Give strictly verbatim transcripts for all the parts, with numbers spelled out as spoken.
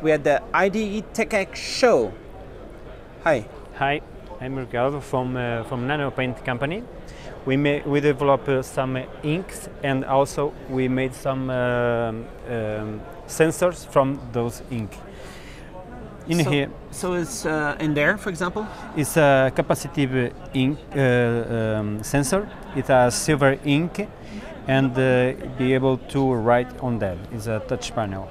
We're at the I D E TechEx Show. Hi. Hi, I'm Ricardo from, uh, from Nanopaint Company. We, may, we developed uh, some uh, inks, and also we made some uh, um, sensors from those ink. In so, here. So it's uh, in there, for example? It's a capacitive ink uh, um, sensor. It has silver ink and uh, be able to write on that. It's a touch panel.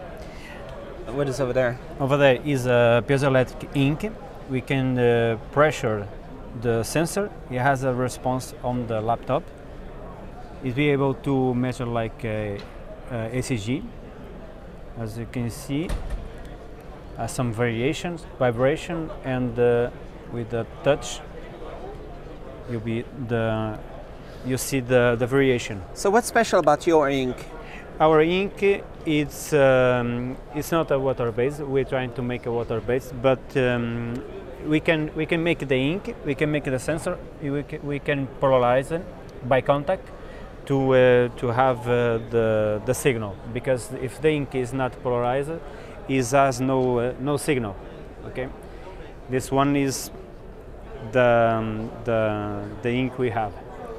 What is over there? Over there is a piezoelectric ink. We can uh, pressure the sensor. It has a response on the laptop. It's be able to measure like a, a E C G, as you can see. Uh, some variations, vibration, and uh, with the touch, you be the you see the the variation. So what's special about your ink? Our ink, it's um, it's not a water base. We're trying to make a water base, but um, we can we can make the ink, we can make the sensor, we can, we can polarize it by contact to uh, to have uh, the the signal. Because if the ink is not polarized, it has no uh, no signal. Okay, this one is the um, the the ink we have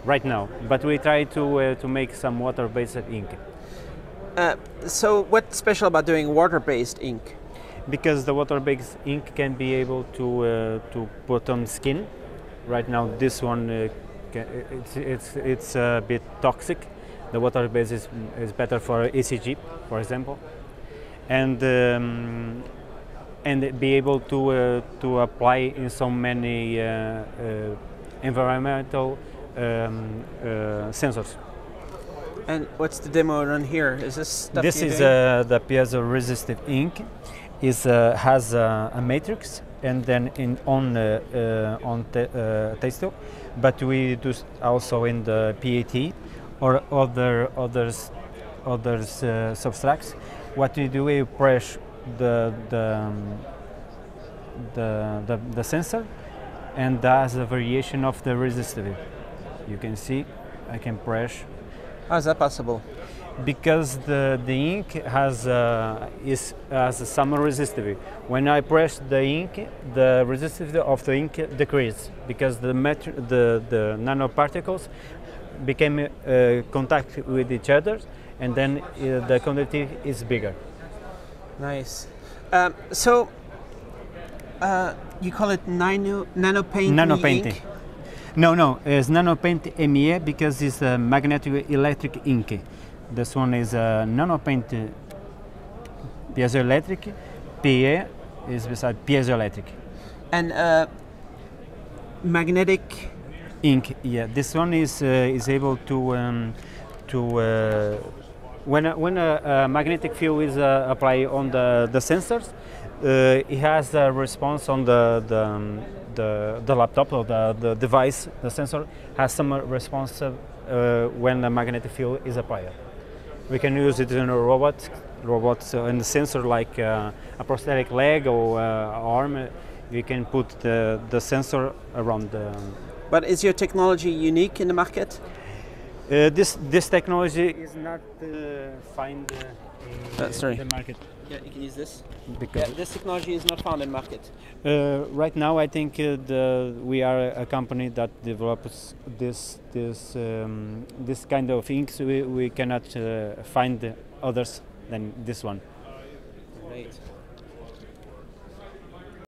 right now, but we try to uh, to make some water-based ink. Uh, so what's special about doing water-based ink? Because the water-based ink can be able to uh, to put on skin. Right now, this one uh, can, it's it's it's a bit toxic. The water-based is is better for E C G, for example. And um, and be able to uh, to apply in so many uh, uh, environmental um, uh, sensors. And what's the demo run here? Is this stuff this is uh, the piezo-resistive ink. It uh, has a, a matrix, and then in on uh, uh, on uh, textile, but we do also in the P A T or other others others uh, substracts. What we do, we press the the, um, the the the sensor, and that's a variation of the resistivity. You can see, I can press. How is that possible? Because the the ink has a, is has some resistivity. When I press the ink, the resistivity of the ink decreases because the the the nanoparticles became uh, contact with each other. And then uh, the conductivity is bigger. Nice. Um, so uh, you call it nano nanopaint? Nanopaint. No, no, it's Nanopaint M E because it's a magnetic electric ink. This one is a nanopaint piezoelectric. P E is beside piezoelectric. And uh, magnetic ink. Yeah, this one is uh, is able to um, to. Uh, When a, when a, a magnetic field is uh, applied on the, the sensors, uh, it has a response on the the, um, the, the laptop or the, the device. The sensor has some response uh, when a magnetic field is applied. We can use it in a robot, robots uh, and the sensor like uh, a prosthetic leg or uh, arm. You can put the, the sensor around the. But is your technology unique in the market? Uh, this this technology is not uh, found uh, in uh, the market. Yeah, you can use this. Because yeah, this technology is not found in market. Uh, right now, I think uh, the, we are a company that develops this this um, this kind of inks. We we cannot uh, find others than this one.